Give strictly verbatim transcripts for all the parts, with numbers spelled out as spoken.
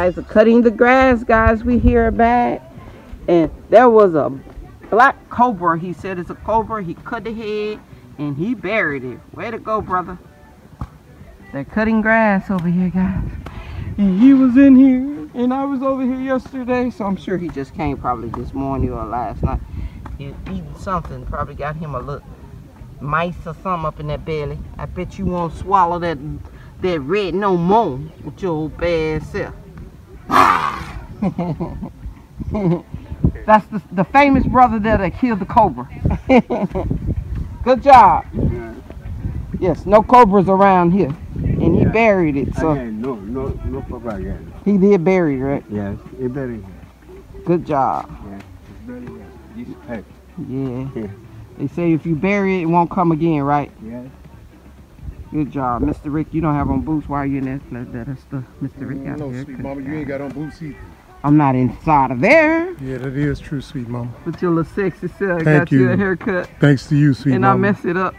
guys are cutting the grass, guys. We hear about, and there was a black cobra. He said it's a cobra. He cut the head and he buried it. Way to go, brother. They're cutting grass over here, guys. And he was in here, and I was over here yesterday. So I'm sure he just came probably this morning or last night. He was eating something. Probably got him a little mice or something up in that belly. I bet you won't swallow that that red no more with your old bad self. That's the, the famous brother there that killed the cobra. Good job. Yeah. Yes, no cobras around here. And he yeah. buried it. So again, no, no, no cobra again. He did bury it, right? Yes, he buried it. Good job. Yeah, it's buried it. This pipe. Yeah. yeah. They say if you bury it, it won't come again, right? Yes. Good job, Mister Rick. You don't have on boots. Why are you in there? Let that stuff, Mister Rick. No, no, sweet mama, you ain't got on boots either. I'm not inside of there. Yeah, that is true, sweet mama. But your little sexy self got you a haircut. Thanks to you, sweet mama. And I messed it up.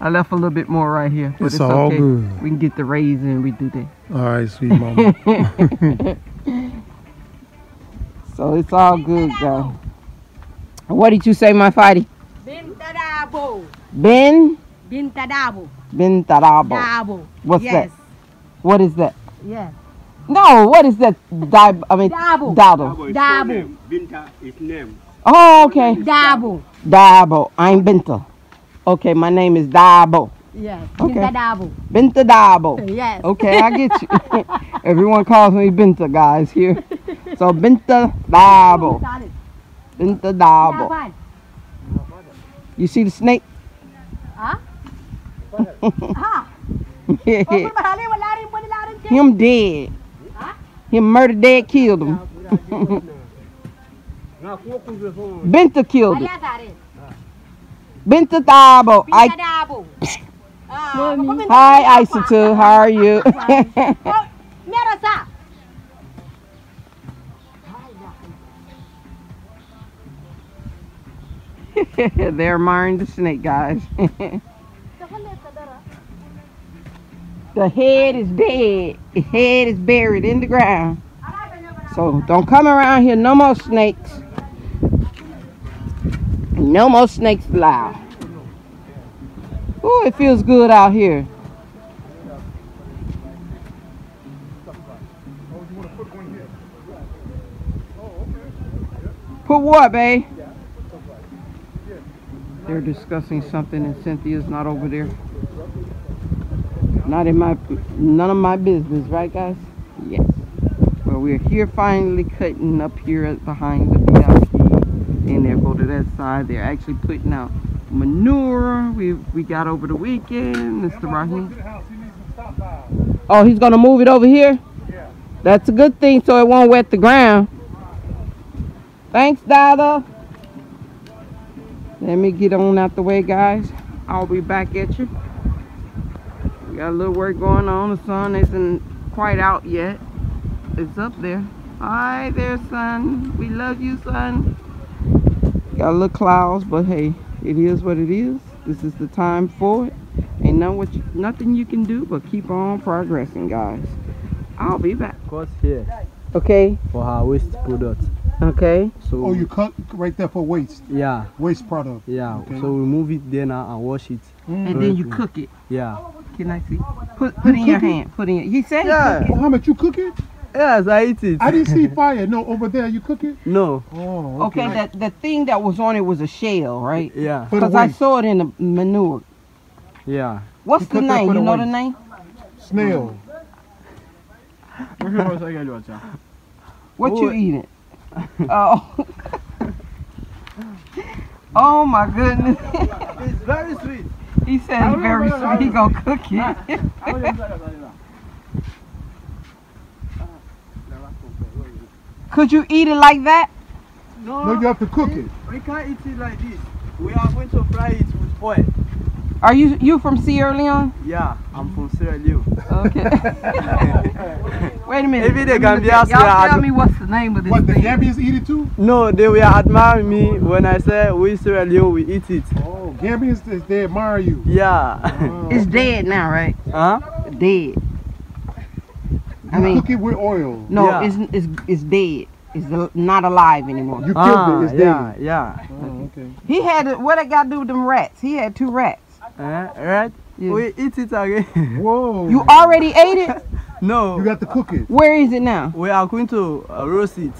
I left a little bit more right here. But it's, it's all okay. Good. We can get the razor and we do that. All right, sweet mama. So it's all good, guys. What did you say, my fighty? Binta Dabo. Bin? Binta Dabo. Binta Dabo. Dabo. What's yes. that? What is that? Yeah. No, what is that? Dab, I mean, Dabo. Dabo. Dabo. Binta is name. Oh, okay. Dabo. Dabo. I'm Binta. Okay, my name is Dabo. Yes. Okay. Binta Dabo. Binta Dabo. Yes. Okay, I get you. Everyone calls me Binta, guys, here. So, Binta Dabo. Binta Dabo. You see the snake? Huh? Him dead. Huh? Him murdered dead, killed him. Binta killed him. Binta Dabo. I... Hi, Isatu. How are you? They're miring the snake, guys. The head is dead. The head is buried in the ground. So don't come around here. No more snakes. No more snakes allowed. Ooh, it feels good out here. Put what, babe? They're discussing something, and Cynthia's not over there. Not in my, none of my business, right, guys? Yes. Well, we're here finally cutting up here behind the V I P, and they'll go to that side. They're actually putting out manure. We we got over the weekend, Mister Raheem. He oh, he's gonna move it over here. Yeah. That's a good thing, so it won't wet the ground. Thanks, Dada. Let me get on out the way, guys. I'll be back at you. Got a little work going on. The sun isn't quite out yet. It's up there. Hi there, sun. We love you, sun. Got a little clouds, but hey, it is what it is. This is the time for it. Ain't no what you, nothing you can do but keep on progressing, guys. I'll be back. Cut here. Okay. For our waste product. Okay. So. Oh, you cut right there for waste. Yeah. Waste product. Yeah. Okay. So we move it there now and wash it. Mm. And then you cook it. Yeah. Can I see? Put, put in your it? hand. Put in your, he said? Yeah. Mohammed, you cook it? Yes, I eat it. I didn't see fire. No, over there, you cook it? No. Oh, okay. Okay, that, the thing that was on it was a shell, right? Yeah. Because I saw it in the manure. Yeah. What's you the name? You the know the name? Snail. What you eating? Oh. Oh, my goodness. It's very sweet. He said he's very sweet, he gonna cook it. Could you eat it like that? No, no, you have to cook it. We can't eat it like this. We are going to fry it with oil. Are you you from Sierra Leone? Yeah, I'm from Sierra Leone. Okay. Wait a minute. Y'all tell me what's the name of this what, thing. What, the Gambians eat it too? No, they were admiring me when I said we Sierra Leone, we eat it. Gambians, they admire you. Yeah. Oh. It's dead now, right? Huh? Dead. I mean, cook it with oil. No, yeah. it's, it's, it's dead. It's not alive anymore. You killed ah, it. It's yeah, dead. Yeah. Oh, okay. He had, what that got to do with them rats? He had two rats. Uh, rat? Yeah. We eat it again. Whoa. You already ate it? No. You got to cook it. Where is it now? We are going to uh, roast it.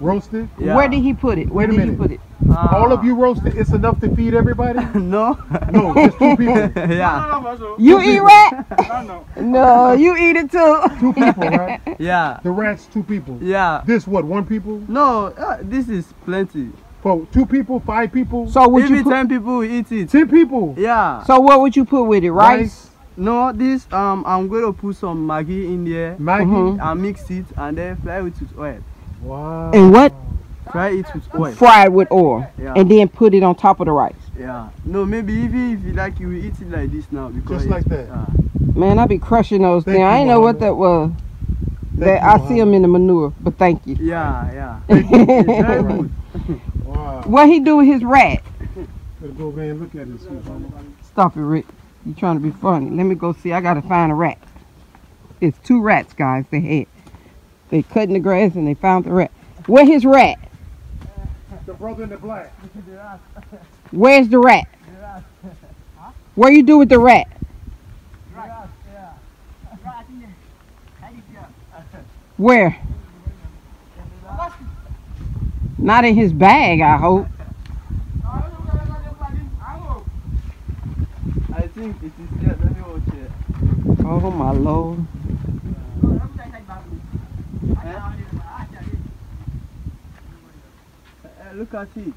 Roast it? Yeah. Where did he put it? Where Wait a did minute. he put it? Uh, All of you roast it. It's enough to feed everybody? No. No, just two people. Yeah. No, no, no, you two eat people. rat? No, no. No, you eat it too. Two people, right? Yeah. The rat's two people. Yeah. This what, one people? No, uh, this is plenty. For two people, five people? So would Maybe you put, ten people we eat it. Ten people? Yeah. So what would you put with it? Rice? Rice. No, this, um, I'm going to put some Maggi in there. Maggi? Mm-hmm. And mix it and then fry it with oil. Wow. And what? Fry it with oil. Fry it with oil. Yeah. And then put it on top of the rice. Yeah. No, maybe even if you like, you eat it like this now. Because Just like that. Uh, Man, I be crushing those things. I ain't know what that was. That I see them in the manure, but thank you. Yeah, yeah. Very good. Wow. What he do with his rat? Better go over and look at it. Stop it, Rick. You trying to be funny. Let me go see. I got to find a rat. It's two rats, guys, they had. They cut in the grass and they found the rat. Where his rat? The brother in the black. Where's the rat? What you do with the rat? Where? Not in his bag, I hope. I think it is here. Let me watch it. Oh my Lord. Look at it.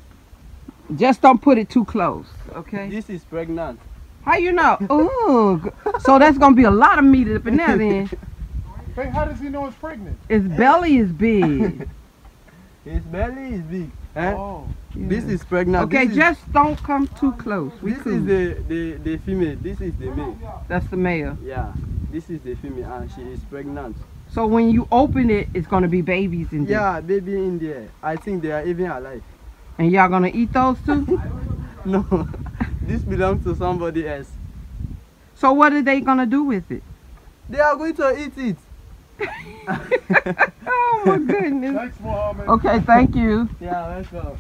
Just don't put it too close, okay? This is pregnant. How you know? Ooh, so that's gonna be a lot of meat up in there then. Wait, how does he know it's pregnant? His belly is big. His belly is big. Eh? Oh, yeah. This is pregnant. Okay, this just is... don't come too close. We this cool. is the, the the female. This is the male. That's the male. Yeah, this is the female, and she is pregnant. So when you open it, it's gonna be babies in there. Yeah, baby in there. I think they are even alive. And y'all gonna eat those too? No, this belongs to somebody else. So what are they gonna do with it? They are going to eat it. Oh my goodness. Thanks, Mohammed. Okay, thank you. Yeah, let's go.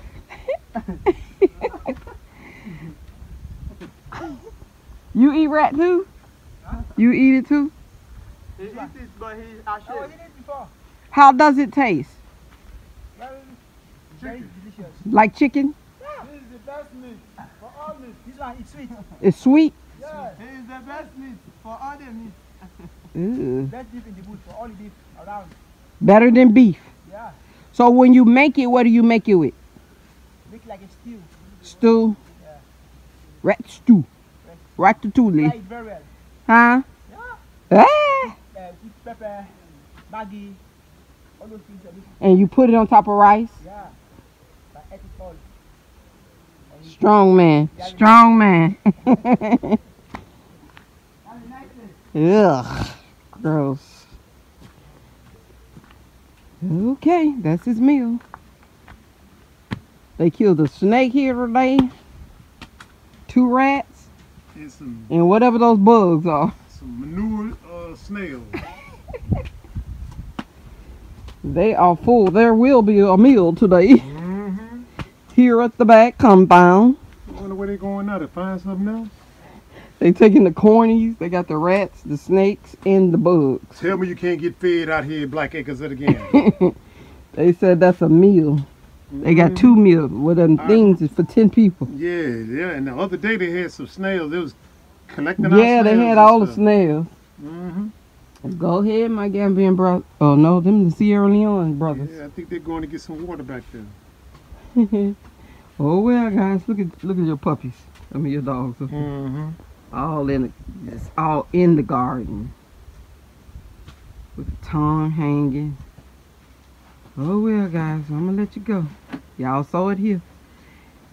You eat rat too? You eat it too? He eats it, but he actually. Oh, he did before. How does it taste? Chicken. Like chicken? Yeah. This is the best meat for all meat. This one is sweet. It's sweet? Yeah. It is the best meat for all the meat. Ooh. Best beef in the bush for all the beef around. Better than beef? Yeah. So when you make it, what do you make it with? Make it like a stew. Stew? Yeah. Rat stew. Rat ratatouille. Yeah, it's very well. Huh? Yeah. Ah. With pepper, Maggi, all those things. And you put it on top of rice? Yeah. But I ate it all. Strong man. Strong man. Ugh. Gross. Okay, that's his meal. They killed a snake here today. Two rats. And, some, and whatever those bugs are. Some manure. Snails. They are full. There will be a meal today. Mm-hmm. Here at the back compound. I wonder where they going now to find something else. They taking the cornies. They got the rats, the snakes, and the bugs. Tell me you can't get fed out here in Black Acres of the Gambia. They said that's a meal. Mm-hmm. They got two meals. Well, them I, things is for ten people. Yeah, yeah. And the other day they had some snails. They was collecting. Yeah, they had all stuff. the snails. Mm-hmm. Go ahead, my Gambian brother. Oh no, them the Sierra Leone brothers. Yeah, I think they're going to get some water back there. Oh well, guys, look at look at your puppies. I mean your dogs. Mm-hmm. All in the, it's all in the garden with the tongue hanging. Oh well, guys, I'm gonna let you go. Y'all saw it here.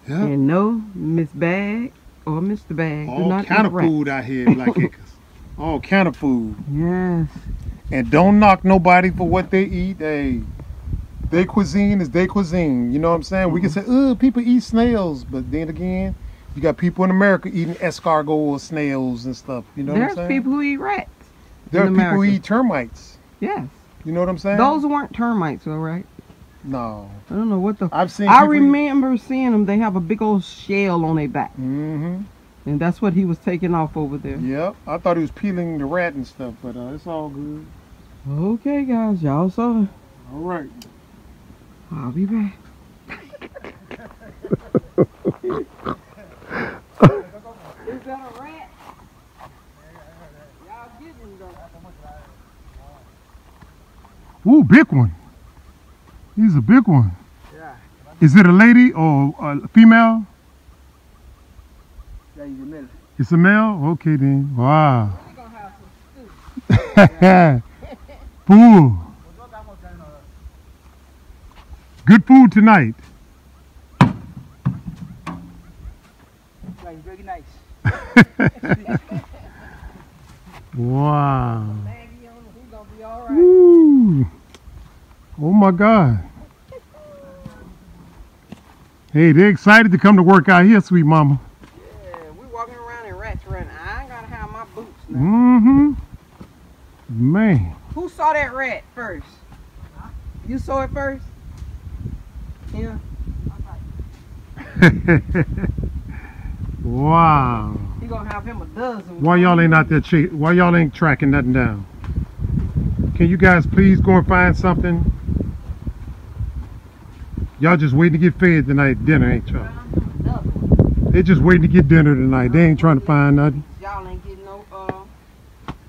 Yep. And no, Miss Bag or Mister Bag. All do not kind of food out here, like it. All kind of food. Yes. And don't knock nobody for what they eat. Hey, their cuisine is their cuisine. You know what I'm saying? Mm-hmm. We can say, oh, people eat snails. But then again, you got people in America eating escargot or snails and stuff. You know There's what I'm saying? There's people who eat rats. There are people who eat termites. Yes. You know what I'm saying? Those weren't termites, though, right? No. I don't know what the... I've seen... I remember seeing them. They have a big old shell on their back. Mm-hmm. And that's what he was taking off over there. Yep. I thought he was peeling the rat and stuff, but uh, it's all good. Okay, guys. Y'all saw it. All right. I'll be back. Is that a rat? Y'all getting the... Ooh, big one. He's a big one. Yeah. Is it a lady or a female? Yeah, he's a male. It's a male? Okay then. Wow. We're gonna have some stew. Food. Good food tonight. Yeah, he's very nice. Wow. Maggi on him, he's gonna be all right. Woo. Oh my God. Hey, they're excited to come to work out here, sweet mama. Yeah, we walking around in rats running. I ain't gotta have my boots now. Mm-hmm. Man. Who saw that rat first? Huh? You saw it first? Yeah. Wow. He gonna have him a dozen. Why y'all ain't out there ch- why y'all ain't tracking nothing down? Can you guys please go and find something? Y'all just waiting to get fed tonight, dinner, ain't y'all? They just waiting to get dinner tonight. They ain't trying to find nothing. Y'all ain't getting no, uh,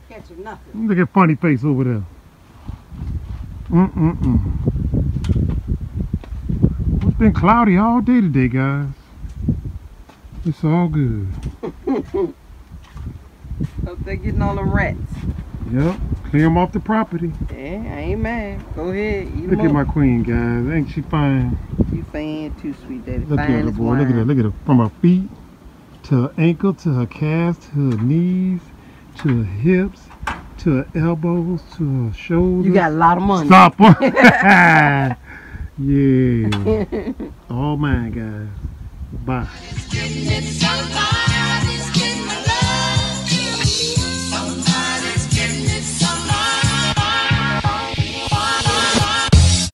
catching nothing. Look at funny face over there. Mm-mm-mm. It's been cloudy all day today, guys. It's all good. Hope they're getting all them rats. Yep. Clear them off the property. Yeah, I ain't mad. Go ahead. Eat look at up. My queen, guys. Ain't she fine? She fine too, sweet daddy. Look fine at her, boy. Wine. Look at her. Look at her. From her feet to her ankle to her calves to her knees to her hips to her elbows to her shoulders. You got a lot of money. Stop. Yeah. All mine, guys. Bye.